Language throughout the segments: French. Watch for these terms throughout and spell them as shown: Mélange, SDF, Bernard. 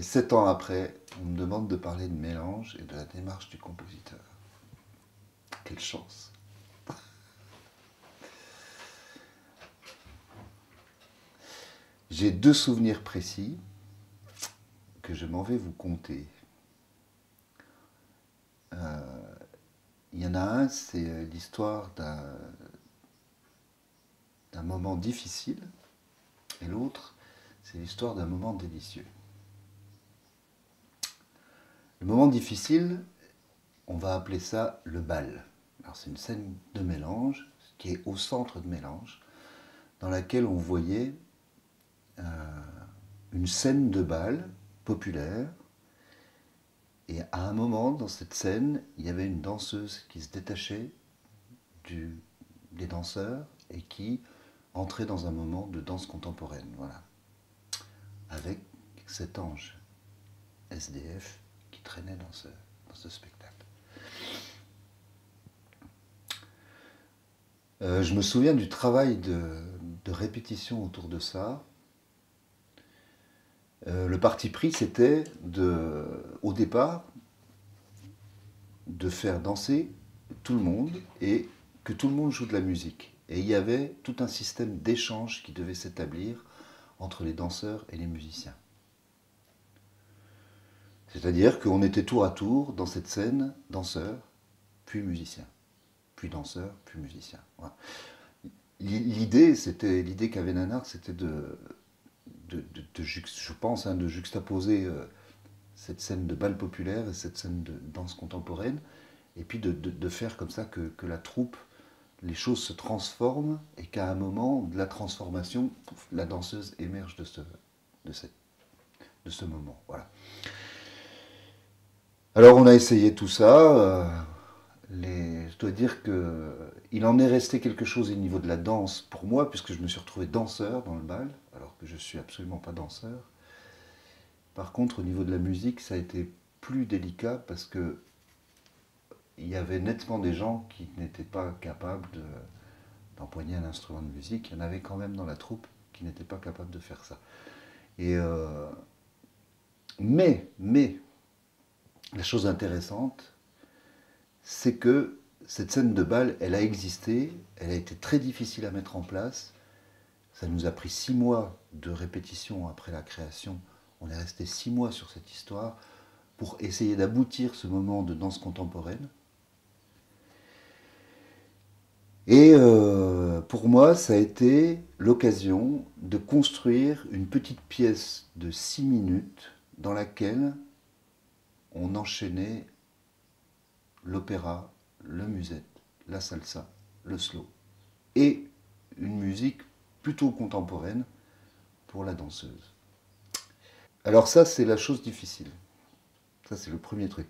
Et 7 ans après, on me demande de parler de Mélange et de la démarche du compositeur. Quelle chance! J'ai 2 souvenirs précis que je m'en vais vous conter. Il y en a un, c'est l'histoire d'un moment difficile, et l'autre, c'est l'histoire d'un moment délicieux. Le moment difficile, on va appeler ça le bal. Alors c'est une scène de Mélange, qui est au centre de Mélange, dans laquelle on voyait une scène de bal populaire, et à un moment, dans cette scène, il y avait une danseuse qui se détachait des danseurs et qui entrait dans un moment de danse contemporaine, voilà, avec cet ange SDF qui traînait dans ce spectacle. Je me souviens du travail de répétition autour de ça. Le parti pris, c'était, au départ, de faire danser tout le monde et que tout le monde joue de la musique. Et il y avait tout un système d'échange qui devait s'établir entre les danseurs et les musiciens. C'est-à-dire qu'on était tour à tour dans cette scène, danseurs, puis musiciens, puis danseurs, puis musiciens. Voilà. L'idée qu'avait Nanard, c'était de juxtaposer cette scène de bal populaire et cette scène de danse contemporaine, et puis de faire comme ça que la troupe, les choses se transforment, et qu'à un moment de la transformation, la danseuse émerge de ce moment. Voilà. Alors on a essayé tout ça, je dois dire qu'il en est resté quelque chose au niveau de la danse pour moi, puisque je me suis retrouvé danseur dans le bal, alors que je ne suis absolument pas danseur. Par contre, au niveau de la musique, ça a été plus délicat, parce qu'il y avait nettement des gens qui n'étaient pas capables d'empoigner un instrument de musique. Il y en avait quand même dans la troupe qui n'étaient pas capables de faire ça. Et mais la chose intéressante, c'est que cette scène de bal, elle a existé, elle a été très difficile à mettre en place. Ça nous a pris 6 mois de répétition après la création. On est resté 6 mois sur cette histoire pour essayer d'aboutir ce moment de danse contemporaine. Et pour moi, ça a été l'occasion de construire une petite pièce de 6 minutes dans laquelle on enchaînait l'opéra, le musette, la salsa, le slow, et une musique plutôt contemporaine pour la danseuse. Alors ça, c'est la chose difficile. Ça, c'est le premier truc.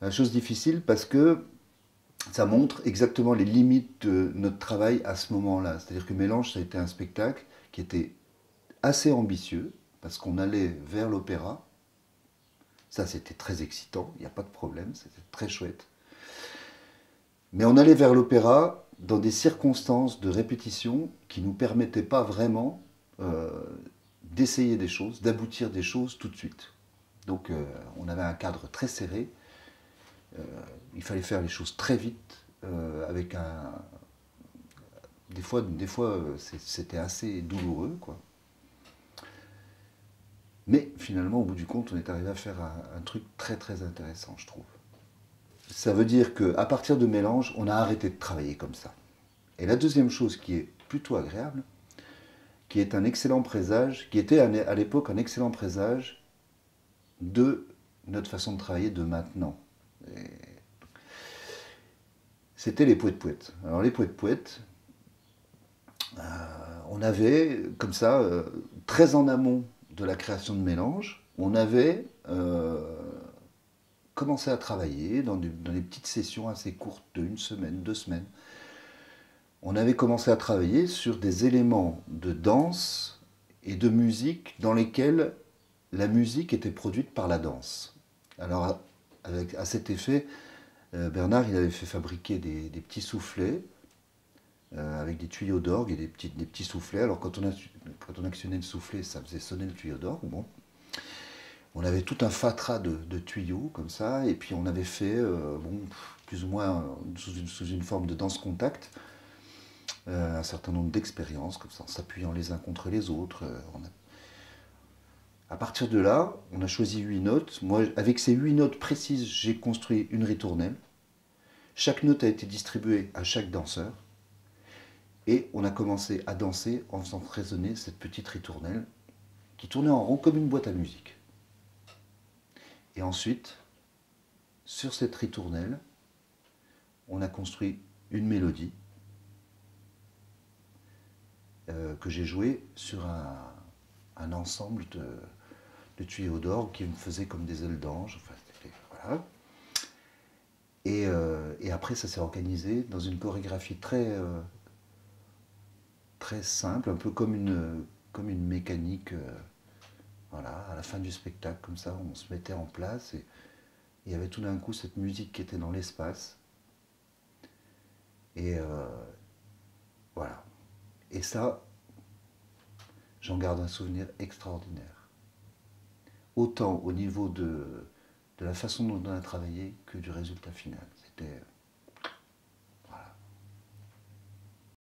La chose difficile parce que ça montre exactement les limites de notre travail à ce moment-là. C'est-à-dire que Mélange, ça a été un spectacle qui était assez ambitieux, parce qu'on allait vers l'opéra. Ça, c'était très excitant, il n'y a pas de problème, c'était très chouette. Mais on allait vers l'opéra dans des circonstances de répétition qui ne nous permettaient pas vraiment d'essayer des choses, d'aboutir des choses tout de suite. Donc on avait un cadre très serré, il fallait faire les choses très vite, avec un... Des fois c'était assez douloureux, quoi. Mais finalement, au bout du compte, on est arrivé à faire un truc très très intéressant, je trouve. Ça veut dire qu'à partir de Mélange, on a arrêté de travailler comme ça. Et la deuxième chose qui est plutôt agréable, qui est un excellent présage, qui était à l'époque un excellent présage de notre façon de travailler de maintenant. C'était les poètes-poètes. Alors les poètes-poètes, on avait comme ça, très en amont de la création de Mélange, on avait commencé à travailler dans des petites sessions assez courtes, d'1 semaine, 2 semaines. On avait commencé à travailler sur des éléments de danse et de musique dans lesquels la musique était produite par la danse. Alors, à cet effet, Bernard, il avait fait fabriquer des petits soufflets avec des tuyaux d'orgue et des petits soufflets. Alors quand on actionnait le soufflet, ça faisait sonner le tuyau d'orgue. Bon. On on avait tout un fatras de tuyaux comme ça, et puis on avait fait, bon, plus ou moins sous une forme de danse contact, un certain nombre d'expériences comme ça, en s'appuyant les uns contre les autres. À partir de là, on a choisi 8 notes. Moi, avec ces 8 notes précises, j'ai construit une ritournelle. Chaque note a été distribuée à chaque danseur. Et on a commencé à danser en faisant résonner cette petite ritournelle qui tournait en rond comme une boîte à musique. Et ensuite, sur cette ritournelle, on a construit une mélodie que j'ai jouée sur un ensemble de tuyaux d'orgue qui me faisaient comme des ailes d'ange. Enfin, voilà. Et après, ça s'est organisé dans une chorégraphie très simple, un peu comme une mécanique, voilà, à la fin du spectacle, comme ça, on se mettait en place, et il y avait tout d'un coup cette musique qui était dans l'espace, et voilà, et ça, j'en garde un souvenir extraordinaire, autant au niveau de la façon dont on a travaillé que du résultat final, c'était...